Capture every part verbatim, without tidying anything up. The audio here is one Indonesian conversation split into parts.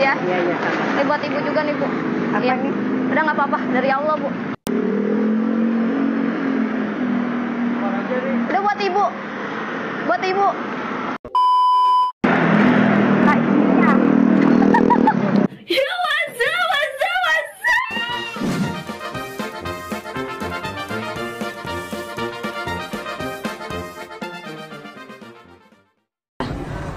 Ya. Iya, iya. Ini buat ibu juga nih, Bu. Apa ya. Nih? Udah nggak apa-apa, dari Allah, Bu. Udah buat ibu. Buat ibu.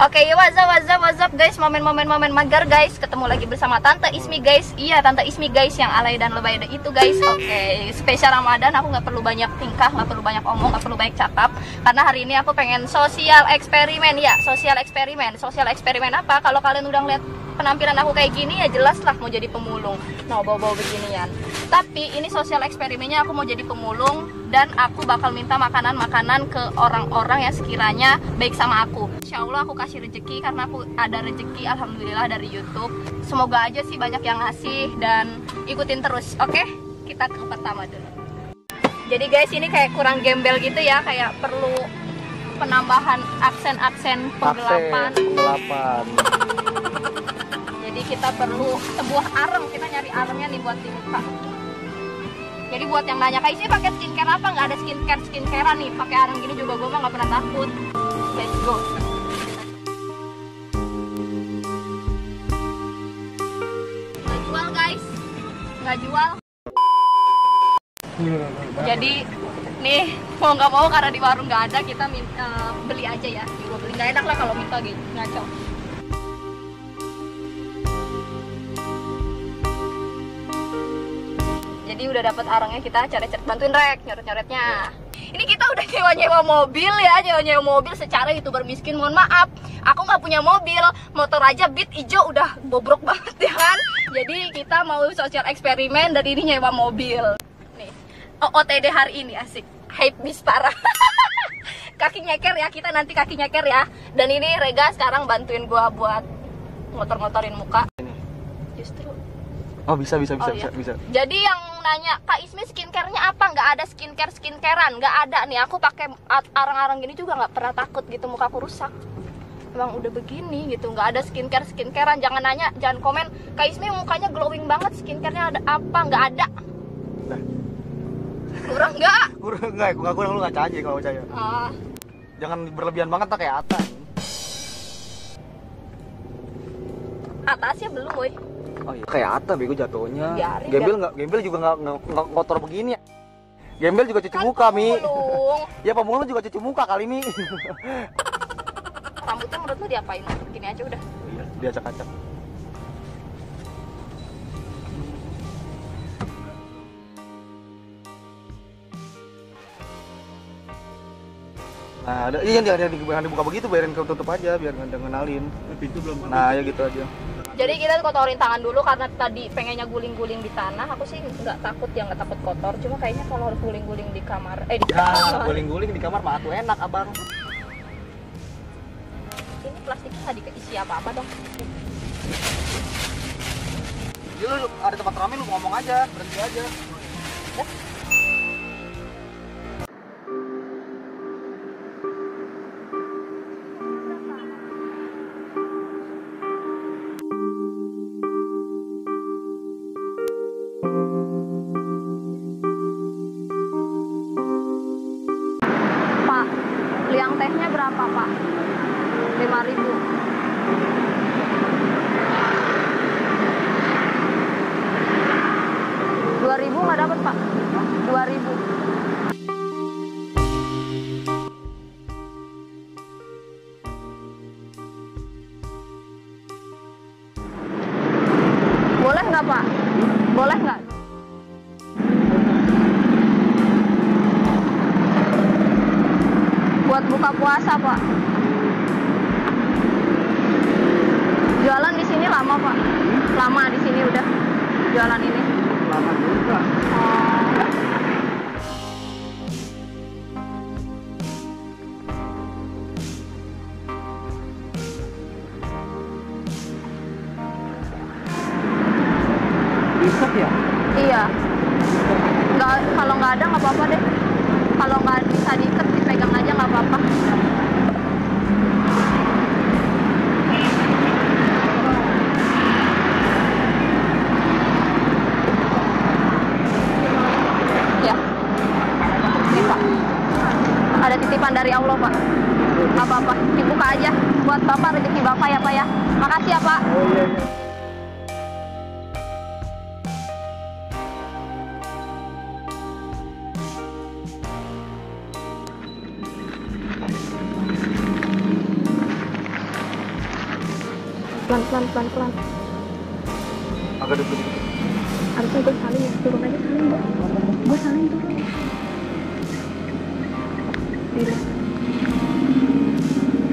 Oke, okay, what's up, what's up, what's up guys, momen-momen-momen magar guys. Ketemu lagi bersama Tante Ismi guys. Iya, Tante Ismi guys, yang alay dan lebay itu guys. Oke, okay, spesial Ramadan, aku gak perlu banyak tingkah, gak perlu banyak omong, gak perlu banyak cakap. Karena hari ini aku pengen sosial eksperimen, ya, sosial eksperimen. Sosial eksperimen apa? Kalau kalian udah ngeliat penampilan aku kayak gini, ya jelas lah mau jadi pemulung. No, bau-bau beginian. Tapi ini sosial eksperimennya aku mau jadi pemulung. Dan aku bakal minta makanan-makanan ke orang-orang yang sekiranya baik sama aku. Insya Allah aku kasih rezeki karena aku ada rezeki alhamdulillah dari YouTube. Semoga aja sih banyak yang ngasih dan ikutin terus. Oke, kita ke pertama dulu. Jadi guys, ini kayak kurang gembel gitu ya, kayak perlu penambahan aksen-aksen penggelapan. Aksen, penggelapan. Jadi kita perlu sebuah areng, kita nyari arengnya nih buat di muka. Jadi buat yang nanya, Kak Ismi pakai skincare apa? Nggak ada skincare skincarean nih. Pakai arang gini juga gue mah nggak pernah takut. Let's go. Nggak jual guys, nggak jual. Jadi nih mau nggak mau karena di warung nggak ada, kita minta, beli aja ya. Gue beli nggak enak lah kalau minta gitu, ngaco. Jadi udah dapat arangnya, kita coret-coret, bantuin Rek nyoret-nyoretnya. Ini kita udah nyewa-nyewa mobil ya, nyewa-nyewa mobil secara YouTuber miskin. Mohon maaf, aku nggak punya mobil, motor aja Beat hijau udah bobrok banget ya kan. Jadi kita mau sosial eksperimen dan ini nyewa mobil. Nih, O O T D hari ini asik, hype bis parah. Kaki nyeker ya, kita nanti kaki nyeker ya. Dan ini Rega sekarang bantuin gua buat ngotor-ngotorin muka. Justru. Oh bisa bisa bisa oh, iya. bisa bisa. Jadi yang nanya, Kak Ismi skincarenya apa? Nggak ada skincare skincarean, nggak ada nih. Aku pakai arang-arang gini juga nggak pernah takut gitu, muka aku rusak. Emang udah begini gitu, nggak ada skincare skincarean. Jangan nanya, jangan komen. Kak Ismi mukanya glowing banget, skincarenya ada apa? Nggak ada. Nah. Kurang nggak? Kurang nggak? Kurang kurang lu nggak caci kalau percaya. Ah. Jangan berlebihan banget tak kayak Atta. Atasnya belum, boy. Oh iya, kayak Atta bego jatuhnya. Biarin, gembel nggak? Gembel juga nggak ngotor begini. Gembel juga cuci kan muka pemulung. Mi. Ya pemulung juga cuci muka kali Mi. Rambutnya menurut lu diapain? Begini aja udah. Iya, diacak-acak. Nah, ada iya jangan jangan dibuka begitu, biarin ketutup aja, biar nggak ngenalin. Pintu belum. Nah, ya gitu aja. Jadi kita kotorin tangan dulu karena tadi pengennya guling-guling di tanah. Aku sih nggak takut ya, nggak takut kotor. Cuma kayaknya kalau guling-guling di kamar, eh di kamar. Guling-guling di kamar mah tuh enak abang. Ini plastiknya nggak diisi apa-apa dong. Jadi lu ada tempat ramai lu ngomong aja, berhenti aja. Ya. Liang tehnya berapa Pak? lima ribu. dua ribu nggak dapat Pak? dua ribu. Boleh nggak Pak? Boleh nggak? Buat buka puasa Pak. Jualan di sini lama Pak? Lama di sini udah jualan ini. Lama juga. Besok ya? Iya. Nggak, kalau nggak ada nggak apa-apa deh. Kalau nggak bisa diikat dipegang aja nggak apa-apa. iya, iya. Pelan, pelan, pelan, pelan. Agak duduk. Harusnya gue saling ya, turun aja saling, Mbak. Gue saling turun. Tidak.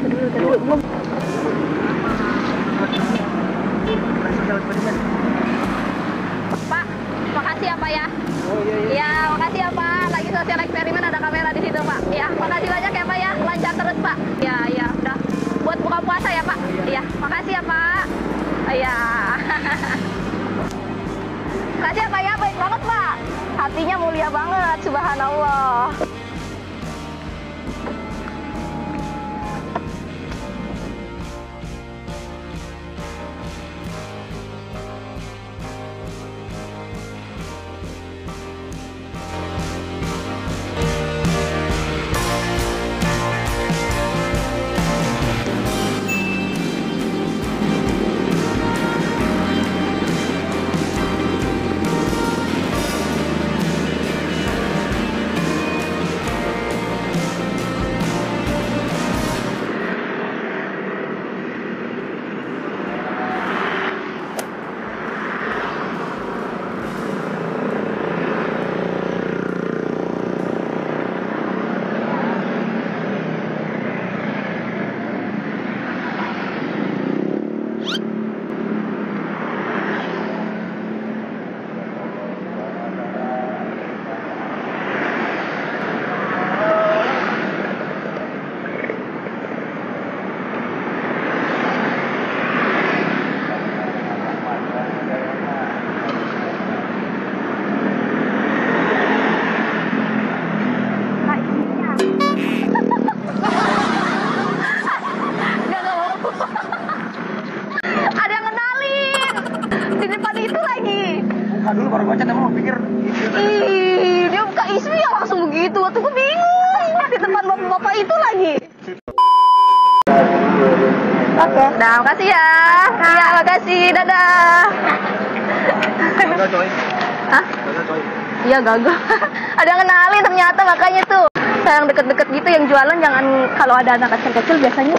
Aduh, tadi gue... Pak, makasih ya, Pak, ya. Oh, iya, iya. Ya, makasih ya, Pak. Lagi sosial eksperimen ada kamera di situ, Pak. Ya, makasih banyak ya, Pak, ya. Lancar terus, Pak. Ya, ya, udah. Buat buka puasa ya, Pak. Iya, makasih ya, Pak. Iya. Makasih ya, Pak, ya. Baik banget, Pak. Hatinya mulia banget, subhanallah. Nah, makasih ya. Iya, makasih. Dadah. Gagal, coy. Hah? Gagal, coy. Iya, gagal. Ada kenalin ternyata, makanya tuh. Sayang deket-deket gitu yang jualan, jangan kalau ada anak kecil-kecil biasanya.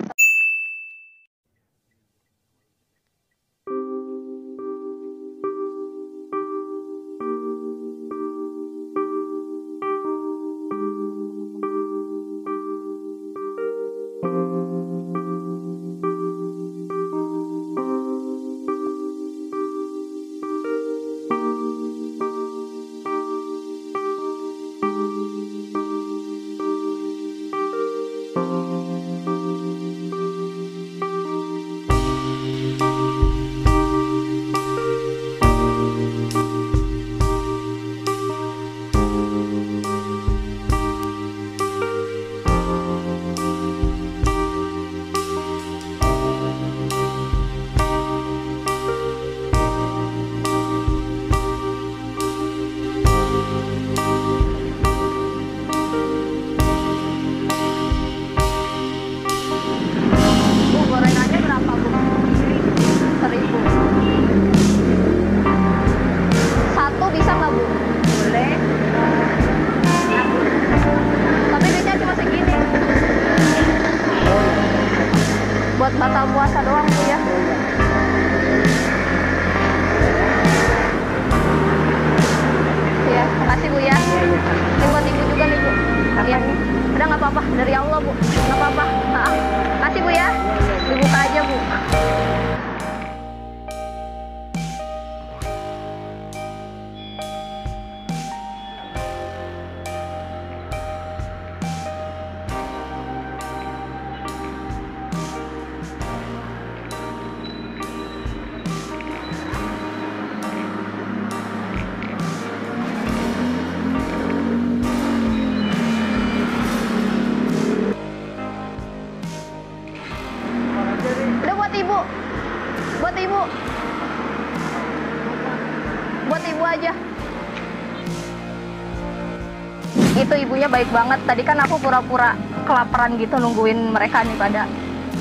Itu ibunya baik banget. Tadi kan aku pura-pura kelaparan gitu nungguin mereka nih pada.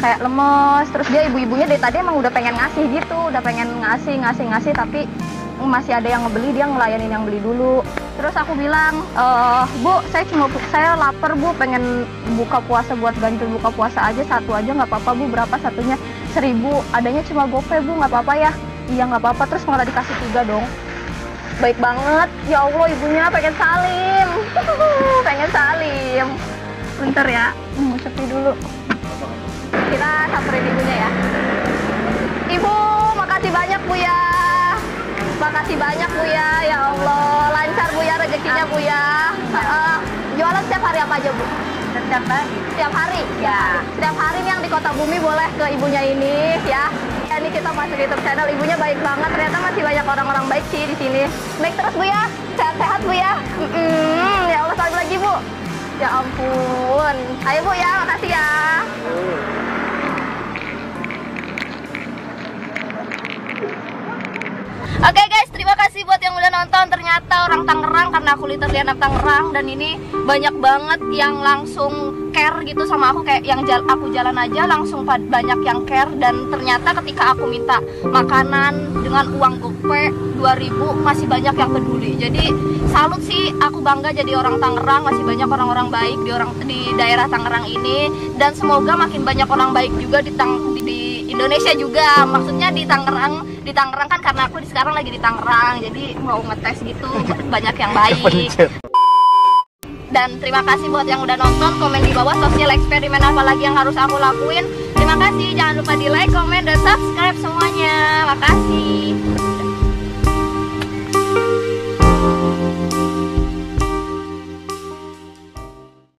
kayak lemes. Terus dia ibu-ibunya dari tadi emang udah pengen ngasih gitu, udah pengen ngasih, ngasih, ngasih, tapi masih ada yang ngebeli, dia ngelayanin yang beli dulu. Terus aku bilang, e, Bu, saya cuma saya lapar Bu, pengen buka puasa buat ganjil buka puasa aja, satu aja nggak apa-apa Bu, berapa satunya? Seribu, adanya cuma gope Bu, nggak apa-apa ya? Iya nggak apa-apa, terus malah dikasih tiga dong. Baik banget, ya Allah ibunya pengen salim, pengen salim. Bentar ya, mau sepi dulu. Kita samperin ibunya ya. Ibu, makasih banyak Bu ya. Makasih banyak Bu ya, ya Allah. Lancar Bu ya rezekinya Bu ya. Uh, jualan setiap hari apa aja Bu? Setiap hari. Setiap hari? Ya. Setiap hari nih yang di Kota Bumi boleh ke ibunya ini ya. Ini kita masuk YouTube channel, ibunya baik banget. Ternyata masih banyak orang-orang baik sih di sini. Baik terus Bu ya, sehat-sehat Bu ya. Mm-mm. Ya Allah, salam lagi Bu. Ya ampun. Ayo Bu ya, makasih ya. Oke okay guys, terima kasih buat yang udah nonton. Ternyata orang Tangerang, karena aku literally anak Tangerang, dan ini banyak banget yang langsung care gitu sama aku, kayak yang jal aku jalan aja langsung banyak yang care. Dan ternyata ketika aku minta makanan dengan uang gope dua ribu masih banyak yang peduli. Jadi salut sih, aku bangga jadi orang Tangerang, masih banyak orang-orang baik di orang di daerah Tangerang ini, dan semoga makin banyak orang baik juga di tang di, di Indonesia juga. Maksudnya di Tangerang, di Tangerang kan karena aku sekarang lagi di Tangerang, jadi mau ngetes gitu banyak yang baik. Dan terima kasih buat yang udah nonton, komen di bawah sosial eksperimen apa lagi yang harus aku lakuin. Terima kasih, jangan lupa di like, komen, dan subscribe semuanya. Makasih.